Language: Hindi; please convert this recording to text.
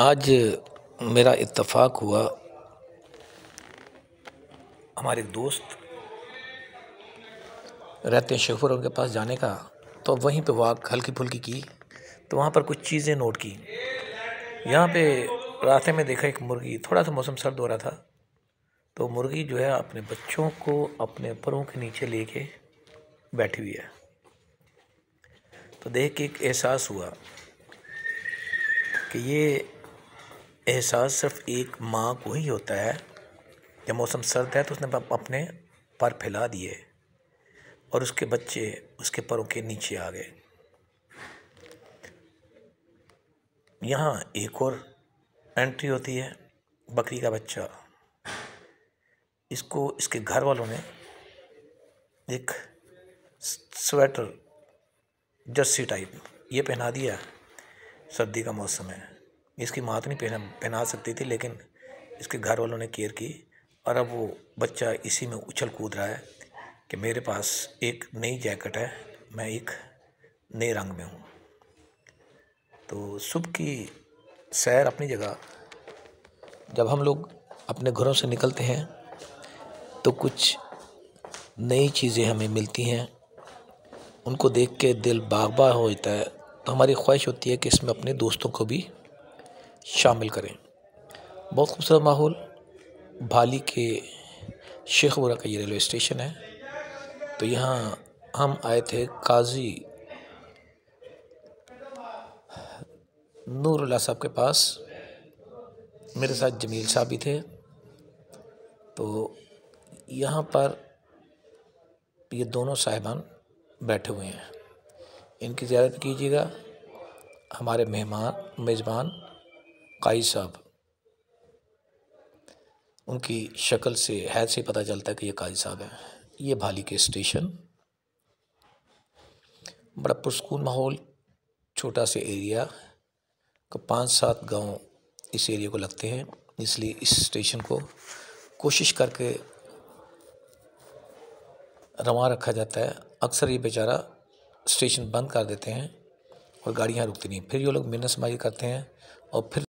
आज मेरा इत्तेफाक हुआ, हमारे दोस्त रहते हैं शेखपुरा, उनके पास जाने का। तो वहीं पे वॉक हल्की फुल्की की, तो वहाँ पर कुछ चीज़ें नोट की। यहाँ पे रास्ते में देखा एक मुर्गी, थोड़ा सा मौसम सर्द हो रहा था, तो मुर्गी जो है अपने बच्चों को अपने परों के नीचे लेके बैठी हुई है। तो देख के एक एहसास हुआ कि ये एहसास सिर्फ़ एक माँ को ही होता है। जब मौसम सर्द है तो उसने अपने पर फैला दिए और उसके बच्चे उसके परों के नीचे आ गए। यहाँ एक और एंट्री होती है, बकरी का बच्चा। इसको इसके घर वालों ने एक स्वेटर, जर्सी टाइप, ये पहना दिया। सर्दी का मौसम है, इसकी माँ तो नहीं पहना सकती थी, लेकिन इसके घर वालों ने केयर की। और अब वो बच्चा इसी में उछल कूद रहा है कि मेरे पास एक नई जैकेट है, मैं एक नए रंग में हूँ। तो सुबह की सैर अपनी जगह। जब हम लोग अपने घरों से निकलते हैं तो कुछ नई चीज़ें हमें मिलती हैं, उनको देख के दिल बाग़बा हो जाता है। तो हमारी ख्वाहिश होती है कि इसमें अपने दोस्तों को भी शामिल करें। बहुत खूबसूरत माहौल। भालीके शेखपुरा का ये रेलवे स्टेशन है। तो यहाँ हम आए थे क़ाज़ी नूरुल्लाह साहब के पास। मेरे साथ जमील साहब भी थे। तो यहाँ पर ये दोनों साहिबान बैठे हुए हैं। इनकी ज़ियारत कीजिएगा। हमारे मेज़बान काई साहब, उनकी शक्ल से हैत से पता चलता है कि ये काई साहब हैं। ये भालीके स्टेशन, बड़ा पुरस्कून माहौल, छोटा से एरिया का 5-7 गांव इस एरिया को लगते हैं, इसलिए इस स्टेशन को कोशिश करके रवां रखा जाता है। अक्सर ये बेचारा स्टेशन बंद कर देते हैं और गाड़ियाँ रुकती नहीं, फिर ये लोग मिन्नतमाज़ी करते हैं और फिर